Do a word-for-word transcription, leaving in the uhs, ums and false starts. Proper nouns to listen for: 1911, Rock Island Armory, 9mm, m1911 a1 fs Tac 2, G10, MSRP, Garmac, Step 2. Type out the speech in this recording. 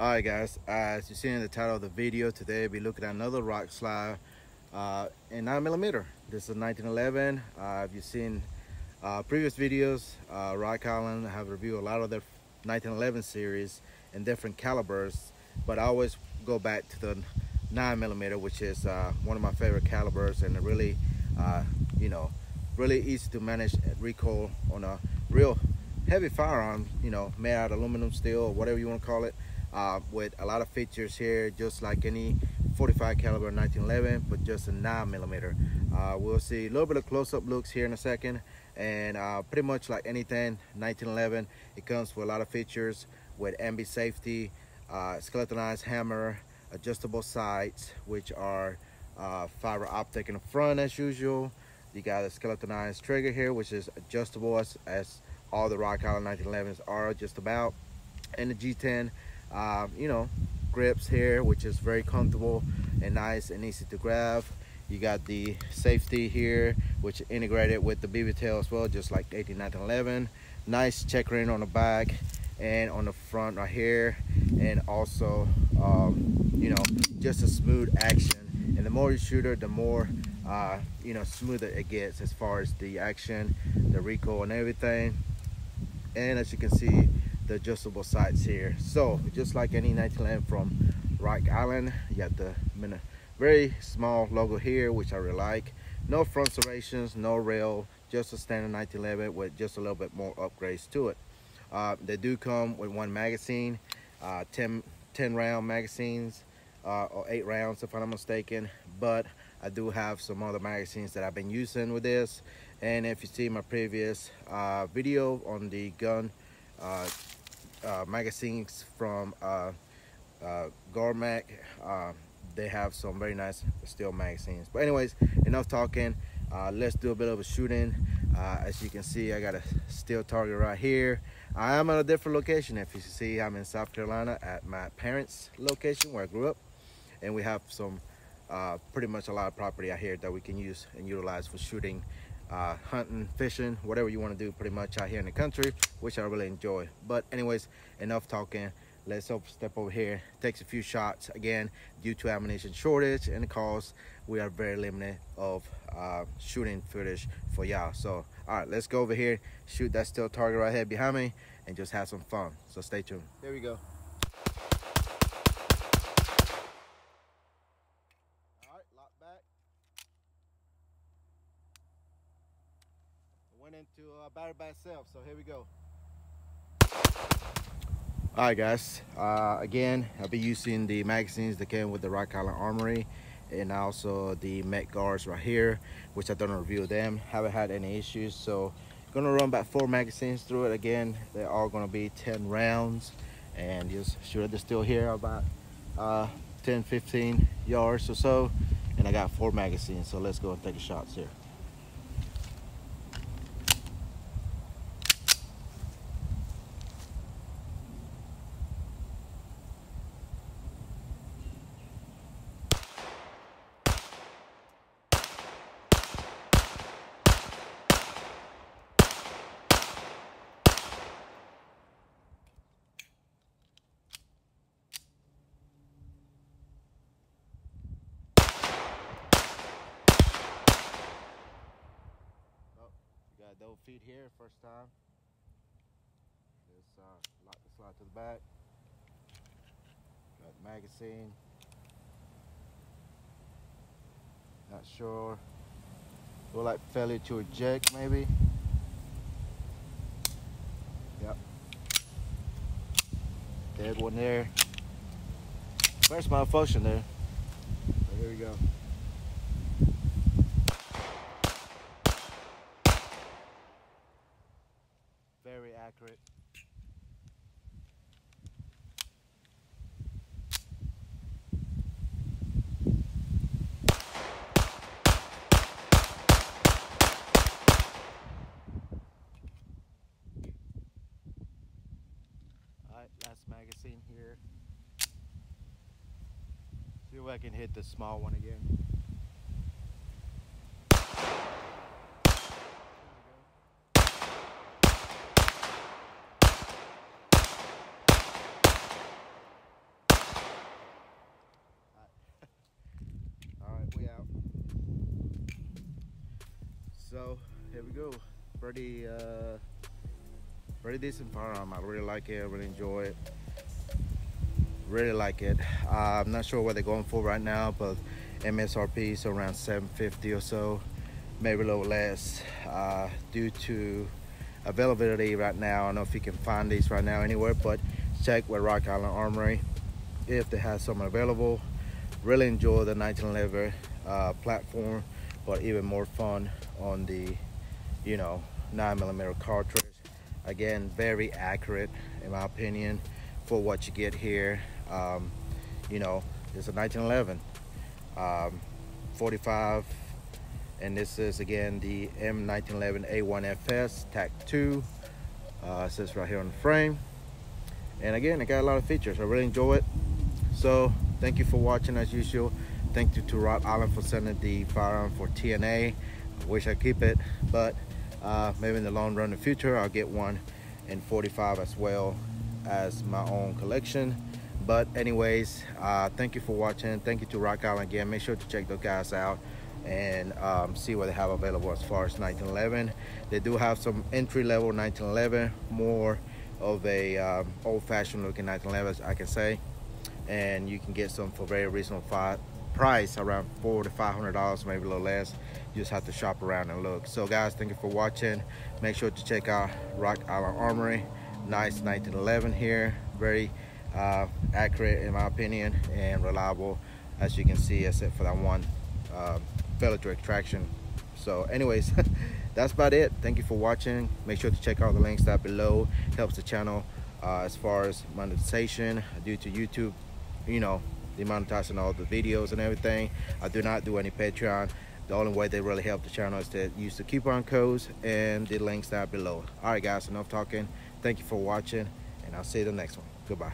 Alright guys, uh, as you see in the title of the video, today we'll be looking at another rock slide uh, in nine millimeter. This is nineteen eleven. Uh, if you've seen uh, previous videos, uh, Rock Island have reviewed a lot of their nineteen eleven series in different calibers, but I always go back to the nine millimeter, which is uh, one of my favorite calibers, and it really, uh, you know, really easy to manage recoil on a real heavy firearm, you know, made out of aluminum, steel, or whatever you want to call it, uh, with a lot of features here, just like any forty-five caliber nineteen eleven, but just a nine millimeter. Uh, we'll see a little bit of close-up looks here in a second, and uh, pretty much like anything nineteen eleven, it comes with a lot of features with ambi safety, uh, skeletonized hammer, adjustable sights, which are uh, fiber optic in the front as usual. You got a skeletonized trigger here, which is adjustable as, as all the Rock Island nineteen elevens are just about, and the G ten, uh, you know, grips here, which is very comfortable and nice and easy to grab. You got the safety here, which integrated with the B B tail as well, just like eighteen nineteen eleven. Nice checkering on the back and on the front right here, and also, um, you know, just a smooth action. And the more you shoot it, the more Uh, you know, smoother it gets as far as the action, the recoil, and everything. And as you can see, the adjustable sights here. So just like any nineteen eleven from Rock Island, you got the very small logo here, which I really like. No front serrations, no rail, just a standard nineteen eleven with just a little bit more upgrades to it. Uh, they do come with one magazine, uh, ten, ten round magazines, uh, or eight rounds if I'm not mistaken, but I do have some other magazines that I've been using with this. And if you see my previous uh, video on the gun uh, uh, magazines from uh, uh, Garmac, uh, they have some very nice steel magazines. But anyways, enough talking. Uh, let's do a bit of a shooting. Uh, as you can see, I got a steel target right here. I am at a different location. If you see, I'm in South Carolina at my parents' location where I grew up, and we have some Uh, pretty much a lot of property out here that we can use and utilize for shooting, uh, hunting, fishing, whatever you want to do pretty much out here in the country, which I really enjoy. But anyways, enough talking. Let's step over here. Takes a few shots. Again, due to ammunition shortage and the cost, we are very limited of uh, shooting footage for y'all. So all right, let's go over here, shoot that steel target right here behind me, and just have some fun. So stay tuned. There we go. Into a battery by itself, so here we go. All right guys, uh, again, I'll be using the magazines that came with the Rock Island Armory, and also the Met guards right here, which I've done a review of them. Haven't had any issues, so gonna run about four magazines through it. Again, they're all gonna be ten rounds, and just shoot at the steel here about uh, ten fifteen yards or so, and I got four magazines, so let's go and take the shots here. Double feed here, first time. Just uh, lock the slide to the back. Got the magazine. Not sure. We'll like failure to eject, maybe. Yep. Dead one there. First malfunction there. So here we go. Very accurate. All right, last magazine here. See if I can hit the small one again. there we go. Pretty uh pretty decent firearm. I really like it. I really enjoy it. Really like it. Uh, I'm not sure what they're going for right now, but M S R P is around seven fifty or so, maybe a little less, uh, due to availability right now. I don't know if you can find these right now anywhere, but check with Rock Island Armory if they have some available. Really enjoy the nineteen eleven uh, platform, but even more fun on the, you know, nine millimeter cartridge. Again, very accurate in my opinion for what you get here. Um, you know, it's a nineteen eleven um, forty-five, and this is again the M nineteen eleven A one F S Tac two. Uh, it says right here on the frame, and again, it got a lot of features. I really enjoy it. So thank you for watching as usual. Thank you to Rock Island for sending the firearm for T N A. I wish I keep it, but uh, maybe in the long run in the future I'll get one in forty-five as well as my own collection. But anyways, uh, thank you for watching. Thank you to Rock Island again. Make sure to check those guys out and um, see what they have available as far as nineteen eleven. They do have some entry-level nineteen eleven, more of a um, old-fashioned looking nineteen elevens, I can say, and you can get some for very reasonable price, around four to five hundred dollars, maybe a little less. You just have to shop around and look. So guys, thank you for watching. Make sure to check out Rock Island Armory. Nice nineteen eleven here, very uh, accurate in my opinion, and reliable, as you can see, except for that one uh, failure to extraction. So anyways, that's about it. Thank you for watching. Make sure to check out the links down below. Helps the channel uh, as far as monetization due to YouTube, you know, demonetizing all the videos and everything. I do not do any Patreon. The only way they really help the channel is to use the coupon codes and the links down below. All right guys, enough talking. Thank you for watching, and I'll see you in the next one. Goodbye.